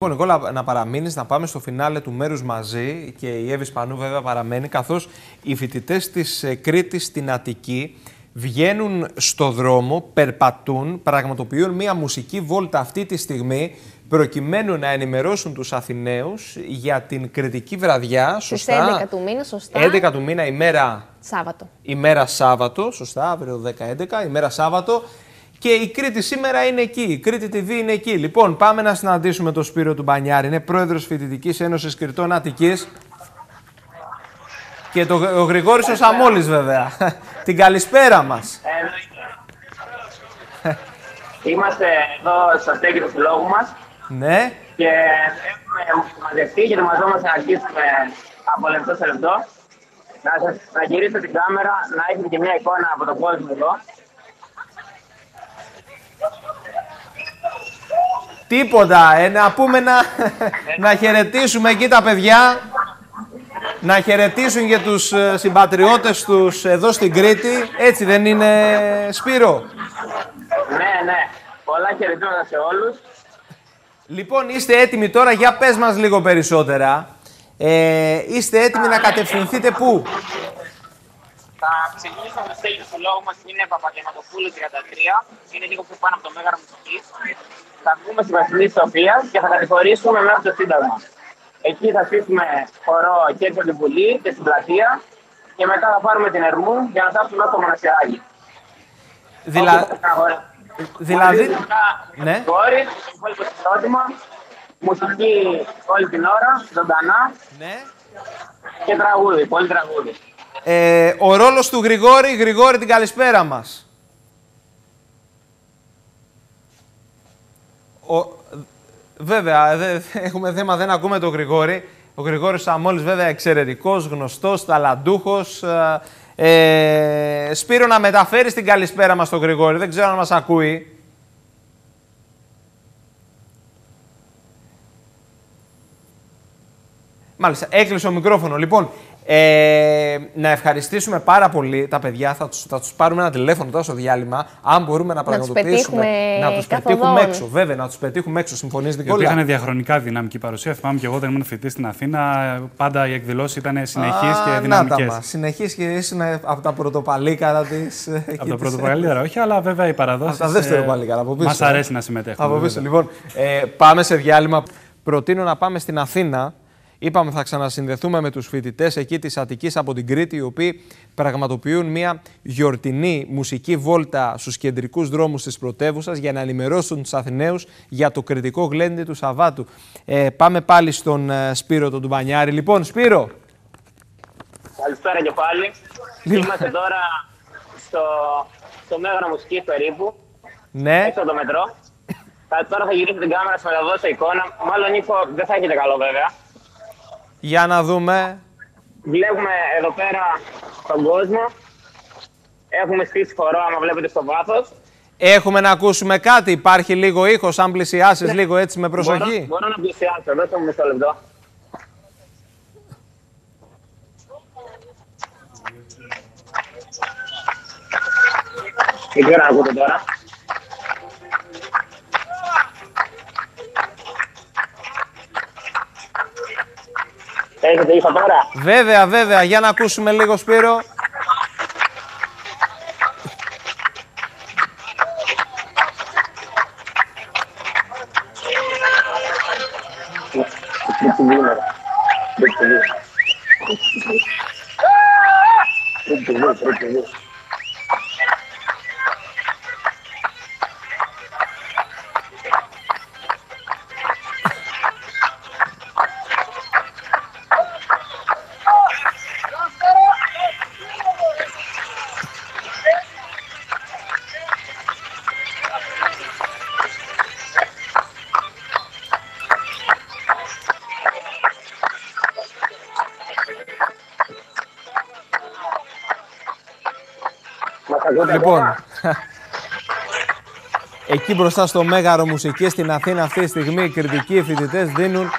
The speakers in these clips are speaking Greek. Λοιπόν, Νικόλα, να παραμείνεις, να πάμε στο φινάλε του μέρους μαζί, και η Εύης Πανού βέβαια παραμένει, καθώς οι φοιτητές της Κρήτης στην Αττική βγαίνουν στο δρόμο, περπατούν, πραγματοποιούν μία μουσική βόλτα αυτή τη στιγμή, προκειμένου να ενημερώσουν τους Αθηναίους για την κρητική βραδιά. Σωστά. 11 του μήνα, σωστά. 11 του μήνα, ημέρα Σάββατο. Ημέρα Σάββατο, σωστά, αύριο 10-11, ημέρα Σάββατο. Και η Κρήτη σήμερα είναι εκεί, η Κρήτη TV είναι εκεί. Λοιπόν, πάμε να συναντήσουμε τον Σπύρο Τουμπανιάρη, είναι πρόεδρος Φοιτητικής Ένωσης Κρητών Αττικής. Και ο Γρηγόρης Ωσαμόλης, βέβαια. Την καλησπέρα μας. Είμαστε εδώ στο στέκι του συλλόγου μας. Ναι. Και έχουμε μαζευτεί και μαζόμαστε να αρχίσουμε από λεπτό σε λεπτό. Να γυρίσω την κάμερα, να έχετε και μια εικόνα από το κόσμο εδώ. Τίποτα, να πούμε να χαιρετήσουμε εκεί τα παιδιά, να χαιρετήσουν και τους συμπατριώτες τους εδώ στην Κρήτη. Έτσι δεν είναι, Σπύρο? Ναι, ναι. Πολλά χαιρετήματα σε όλους. Λοιπόν, είστε έτοιμοι τώρα, για πες μας λίγο περισσότερα. Είστε έτοιμοι να κατευθυνθείτε πού? Θα ξεκινήσουμε το στέλιο του λόγου μας, είναι Παπαγεματοπούλου 33, είναι λίγο πιο πάνω από το Μέγαρο Μουσικής. Θα βγούμε στη Βασιλή Σοφίας και θα κατηφορήσουμε μέχρι το Σύνταγμα. Εκεί θα στήσουμε χορό και έξω την Βουλή και στην πλατεία και μετά θα πάρουμε την Ερμού για να φτάσουμε στο Μοναστηράκι. Δηλαδή... Ναι. Υπόλοιπο συγκρότημα, μουσική όλη την ώρα, ζωντανά, ναι, και τραγούδι, πολύ τραγούδι. Ο ρόλος του Γρηγόρη. Γρηγόρη, την καλησπέρα μας. Βέβαια, έχουμε θέμα, δεν ακούμε τον Γρηγόρη. Ο Γρηγόρης Ωσαμόλης, βέβαια, εξαιρετικός, γνωστός, ταλαντούχος. Σπύρο, να μεταφέρεις την καλησπέρα μας στον Γρηγόρη. Δεν ξέρω αν μας ακούει. Μάλιστα, έκλεισε ο μικρόφωνο. Λοιπόν, να ευχαριστήσουμε πάρα πολύ τα παιδιά. Θα τους πάρουμε ένα τηλέφωνο τώρα στο διάλειμμα. Αν μπορούμε να πραγματοποιήσουμε, να τους πετύχουμε έξω. Βέβαια, να τους πετύχουμε έξω. Συμφωνείς, Νικόλα? Υπήρχαν διαχρονικά δυναμική παρουσία. Θυμάμαι και εγώ, δεν ήμουν φοιτητής στην Αθήνα. Πάντα οι εκδηλώσεις ήταν συνεχείς και δυναμικές. Συνεχείς και ήσουν από τα πρωτοπαλίκαρα της. Από τα πρωτοπαλίκαρα, όχι, αλλά βέβαια οι παραδόσεις. Από τα δευτεροπαλίκαρα. Μας αρέσει να συμμετέχουμε. Από πίσω, λοιπόν. Πάμε σε διάλειμμα. Προτείνω να πάμε στην Αθήνα. Είπαμε, θα ξανασυνδεθούμε με τους φοιτητές εκεί της Αττικής από την Κρήτη, οι οποίοι πραγματοποιούν μια γιορτινή μουσική βόλτα στους κεντρικούς δρόμους της πρωτεύουσας για να ενημερώσουν τους Αθηναίους για το κρητικό γλέντι του Σαββάτου. Πάμε πάλι στον Σπύρο τον Τουμπανιάρη. Λοιπόν, Σπύρο. Καλησπέρα και πάλι. Είμαστε τώρα στο Μέγαρο Μουσικής περίπου. Ναι. Έξω το μετρό. Τώρα θα γυρίσω την κάμερα, θα δώσω εικόνα. Μάλλον ήχο δεν θα έχετε καλό, βέβαια. Για να δούμε. Βλέπουμε εδώ πέρα τον κόσμο. Έχουμε στήσει χορό, άμα βλέπετε στο βάθος. Έχουμε να ακούσουμε κάτι. Υπάρχει λίγο ήχος, αν πλησιάσεις λίγο έτσι με προσοχή. Μπορώ να πλησιάσω, δώστε μου μισό λεπτό. Δεν ξέρω να ακούτε τώρα. Έχετε ήχο τώρα? Βέβαια, βέβαια. Για να ακούσουμε λίγο, Σπύρο. Λοιπόν, εκεί μπροστά στο Μέγαρο Μουσικής στην Αθήνα αυτή τη στιγμή οι κρητικοί φοιτητές δίνουν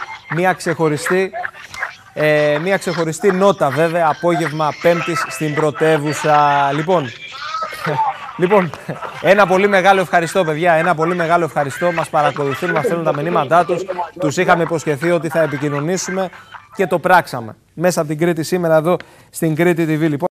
μια ξεχωριστή, νότα, βέβαια, απόγευμα Πέμπτης στην πρωτεύουσα. Λοιπόν, Λοιπόν, ένα πολύ μεγάλο ευχαριστώ, παιδιά. Ένα πολύ μεγάλο ευχαριστώ. Μας παρακολουθούν, μας στέλνουν τα μηνύματά τους. Τους είχαμε υποσχεθεί ότι θα επικοινωνήσουμε και το πράξαμε. Μέσα από την Κρήτη σήμερα, εδώ στην Κρήτη TV, λοιπόν.